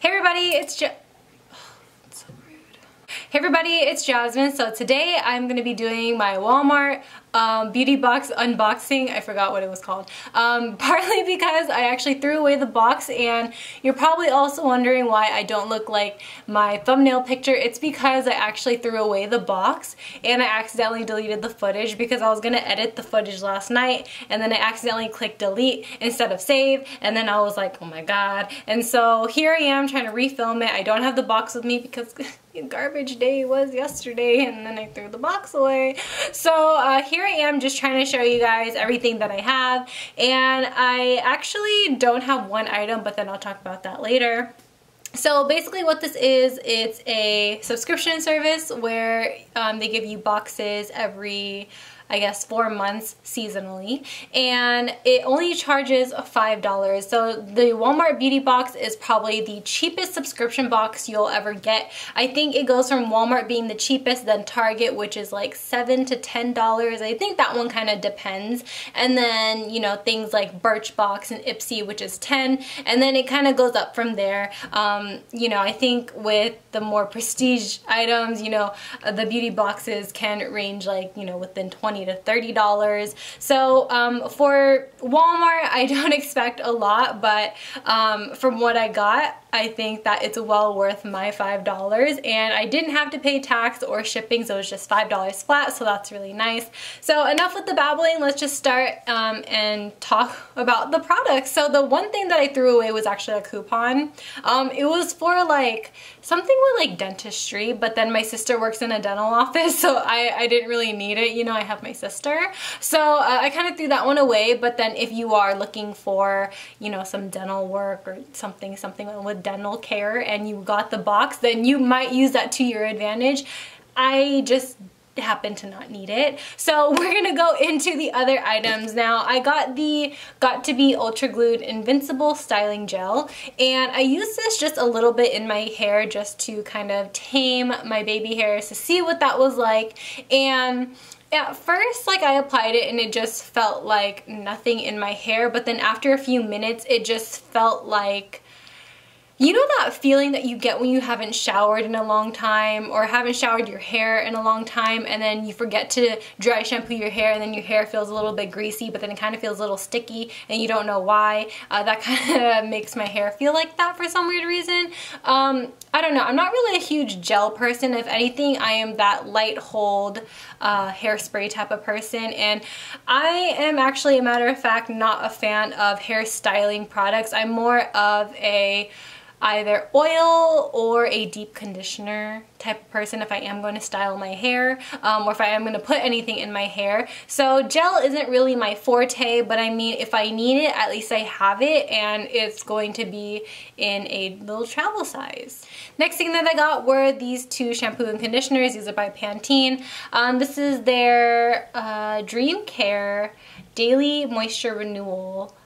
Hey everybody, it's Jasmine. So today I'm going to be doing my Walmart beauty box unboxing. I forgot what it was called. Partly because I actually threw away the box, and you're probably also wondering why I don't look like my thumbnail picture. It's because I actually threw away the box and I accidentally deleted the footage because I was going to edit the footage last night, and then I accidentally clicked delete instead of save, and then I was like, oh my god. And so here I am trying to refilm it. I don't have the box with me because garbage day was yesterday, and then I threw the box away. So here I am just trying to show you guys everything that I have, and I actually don't have one item, but then I'll talk about that later. So basically what this is, it's a subscription service where they give you boxes every, I guess, 4 months seasonally, and it only charges $5. So the Walmart Beauty Box is probably the cheapest subscription box you'll ever get. I think it goes from Walmart being the cheapest, then Target, which is like $7 to $10. I think that one kind of depends. And then, you know, things like Birchbox and Ipsy, which is $10. And then it kind of goes up from there. You know, I think with the more prestige items, you know, the beauty boxes can range like, you know, within $20 to $30. So for Walmart, I don't expect a lot, but from what I got, I think that it's well worth my $5, and I didn't have to pay tax or shipping, so it was just $5 flat, so that's really nice. So enough with the babbling, let's just start and talk about the products. So the one thing that I threw away was actually a coupon. It was for like something with like dentistry, but then my sister works in a dental office, so I didn't really need it. You know, I have my sister. So I kind of threw that one away, but then if you are looking for, you know, some dental work or something with dental care, and you got the box, then you might use that to your advantage. I just happen to not need it. So we're gonna go into the other items now. I got the Got2Be Ultra Glued Invincible Styling Gel, and I use this just a little bit in my hair just to kind of tame my baby hairs to see what that was like. And at first, like, I applied it and it just felt like nothing in my hair, but then after a few minutes it just felt like, you know that feeling that you get when you haven't showered in a long time, or haven't showered your hair in a long time, and then you forget to dry shampoo your hair, and then your hair feels a little bit greasy, but then it kind of feels a little sticky and you don't know why. That kind of makes my hair feel like that for some weird reason. I don't know, I'm not really a huge gel person. If anything, I am that light hold hairspray type of person, and I am actually, a matter of fact, not a fan of hair styling products. I'm more of a either oil or a deep conditioner type of person if I am going to style my hair, or if I am going to put anything in my hair. So gel isn't really my forte, but I mean, if I need it, at least I have it, and it's going to be in a little travel size. Next thing that I got were these two shampoo and conditioners. These are by Pantene. This is their Dream Care Daily Moisture Renewal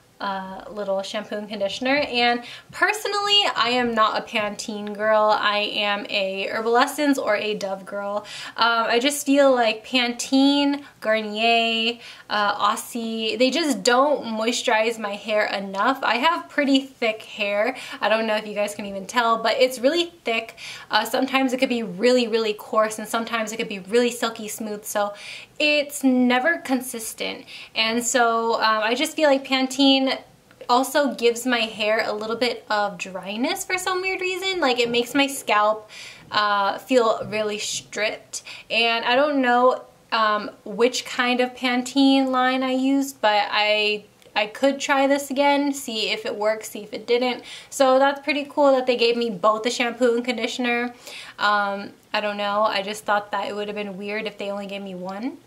little shampoo and conditioner, and personally I am not a Pantene girl. I am a Herbal Essence or a Dove girl. I just feel like Pantene, Garnier, Aussie, they just don't moisturize my hair enough. I have pretty thick hair. I don't know if you guys can even tell, but it's really thick. Sometimes it could be really, really coarse, and sometimes it could be really silky smooth, so it's never consistent. And so I just feel like Pantene also gives my hair a little bit of dryness for some weird reason. Like, it makes my scalp feel really stripped, and I don't know which kind of Pantene line I used, but I could try this again, see if it works, see if it didn't. So that's pretty cool that they gave me both the shampoo and conditioner. I don't know, I just thought that it would have been weird if they only gave me one.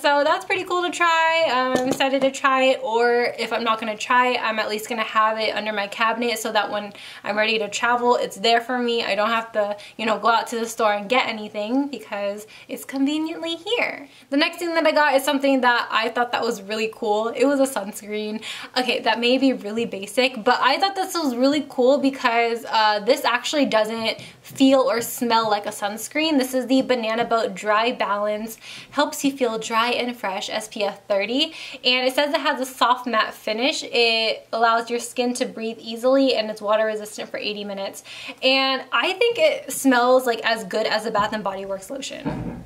So that's pretty cool to try. I'm excited to try it, or if I'm not going to try it, I'm at least going to have it under my cabinet so that when I'm ready to travel, it's there for me. I don't have to, you know, go out to the store and get anything because it's conveniently here. The next thing that I got is something that I thought that was really cool. It was a sunscreen. Okay, that may be really basic, but I thought this was really cool because this actually doesn't feel or smell like a sunscreen. This is the Banana Boat Dry Balance. Helps you feel dry and fresh, SPF 30. And it says it has a soft matte finish. It allows your skin to breathe easily and it's water resistant for 80 minutes. And I think it smells like as good as a Bath & Body Works lotion.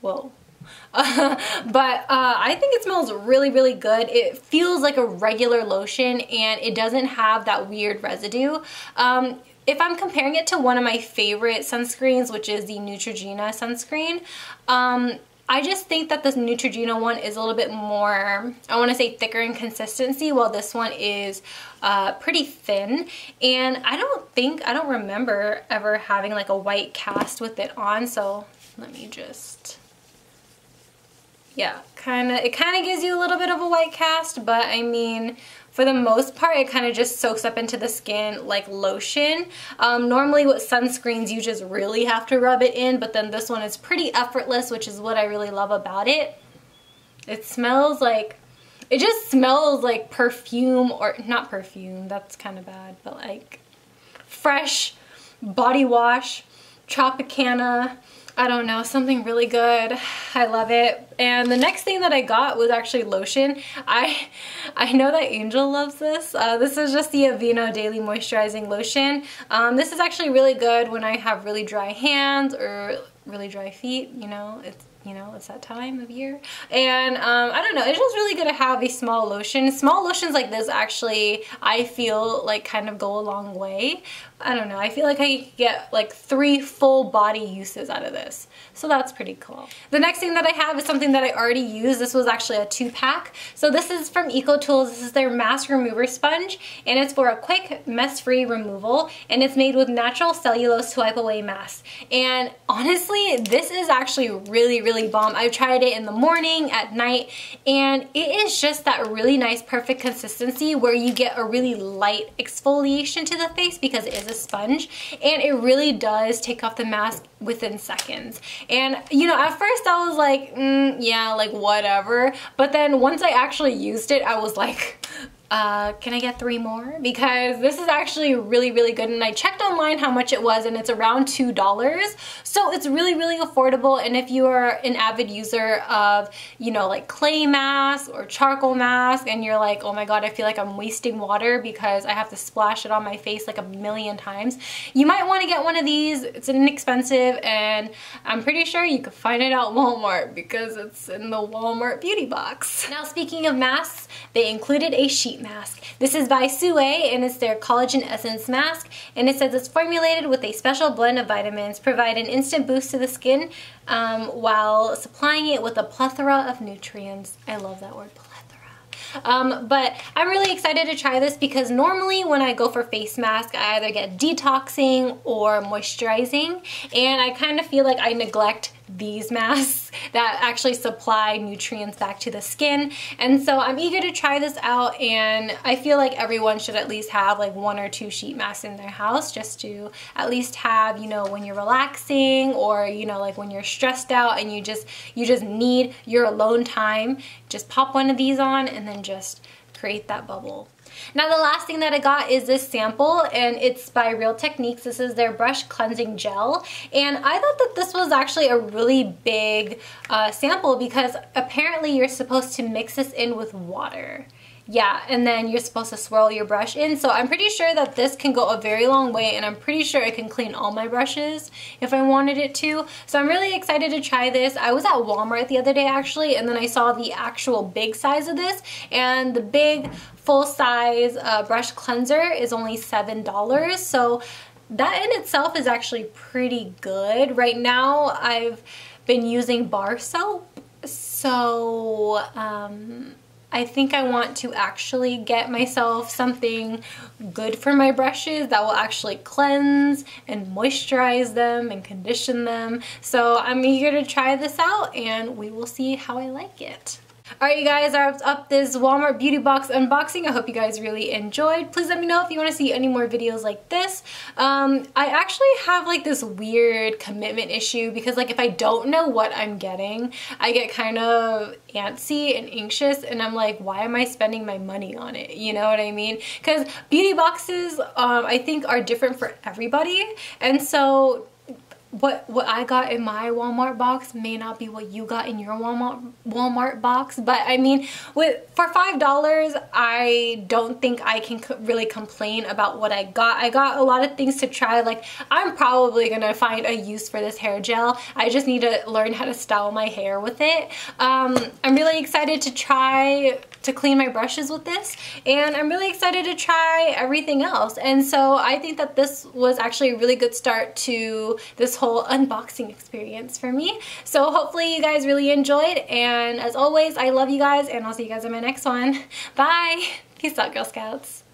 Whoa. But I think it smells really, really good. It feels like a regular lotion and it doesn't have that weird residue. If I'm comparing it to one of my favorite sunscreens, which is the Neutrogena sunscreen, I just think that this Neutrogena one is a little bit more, I want to say, thicker in consistency, while this one is pretty thin. And I don't remember ever having like a white cast with it on. So let me just... yeah, it kind of gives you a little bit of a white cast, but I mean, for the most part, it kind of just soaks up into the skin like lotion. Normally with sunscreens, you just really have to rub it in, but then this one is pretty effortless, which is what I really love about it. It smells like, it just smells like perfume, or not perfume, that's kind of bad, but like fresh body wash, Tropicana. I don't know, something really good. I love it. And the next thing that I got was actually lotion. I know that Angel loves this. This is just the Aveeno Daily Moisturizing Lotion. This is actually really good when I have really dry hands or really dry feet, you know, it's that time of year. And I don't know, it's just really good to have a small lotion. Small lotions like this actually, I feel like, kind of go a long way. I don't know, I feel like I get like 3 full body uses out of this. So that's pretty cool. The next thing that I have is something that I already use. This was actually a 2-pack. So this is from EcoTools. This is their mass remover sponge, and it's for a quick, mess-free removal, and it's made with natural cellulose to wipe away mess. And honestly, this is actually really, really bomb. I've tried it in the morning, at night, and it is just that really nice, perfect consistency where you get a really light exfoliation to the face because it is a sponge, and it really does take off the mask within seconds. And you know, at first I was like, yeah, like whatever, but then once I actually used it, I was like, can I get 3 more? Because this is actually really, really good, and I checked online how much it was, and it's around $2, so it's really, really affordable. And if you are an avid user of, you know, like clay mask or charcoal mask, and you're like, oh my god, I feel like I'm wasting water because I have to splash it on my face like a million times, you might want to get one of these. It's inexpensive, and I'm pretty sure you can find it at Walmart because it's in the Walmart beauty box. Now, speaking of masks, they included a sheet mask. This is by Soo Ae, and it's their collagen essence mask, and it says it's formulated with a special blend of vitamins, provide an instant boost to the skin while supplying it with a plethora of nutrients. I love that word, plethora. But I'm really excited to try this because normally when I go for face mask, I either get detoxing or moisturizing, and I kind of feel like I neglect these masks that actually supply nutrients back to the skin. And so I'm eager to try this out, and I feel like everyone should at least have like 1 or 2 sheet masks in their house, just to at least have, you know, when you're relaxing, or you know, like when you're stressed out and you just need your alone time, just pop one of these on and then just create that bubble. Now, the last thing that I got is this sample, and it's by Real Techniques. This is their brush cleansing gel, and I thought that this was actually a really big sample because apparently you're supposed to mix this in with water. Yeah, and then you're supposed to swirl your brush in, so I'm pretty sure that this can go a very long way, and I'm pretty sure it can clean all my brushes if I wanted it to. So I'm really excited to try this. I was at Walmart the other day actually, and then I saw the actual big size of this, and the big full-size brush cleanser is only $7, so that in itself is actually pretty good. Right now I've been using bar soap, so I think I want to actually get myself something good for my brushes that will actually cleanse and moisturize them and condition them. So I'm eager to try this out, and we will see how I like it. Alright you guys, I wrapped up this Walmart beauty box unboxing. I hope you guys really enjoyed. Please let me know if you want to see any more videos like this. I actually have like this weird commitment issue because like if I don't know what I'm getting, I get kind of antsy and anxious and I'm like, why am I spending my money on it? You know what I mean? Because beauty boxes I think are different for everybody, and so what I got in my Walmart box may not be what you got in your Walmart box, but I mean, for $5, I don't think I can really complain about what I got. I got a lot of things to try. Like, I'm probably gonna find a use for this hair gel. I just need to learn how to style my hair with it. I'm really excited to try to clean my brushes with this, and I'm really excited to try everything else. And so I think that this was actually a really good start to this whole unboxing experience for me. So hopefully you guys really enjoyed, and as always, I love you guys, and I'll see you guys in my next one. Bye! Peace out, Girl Scouts.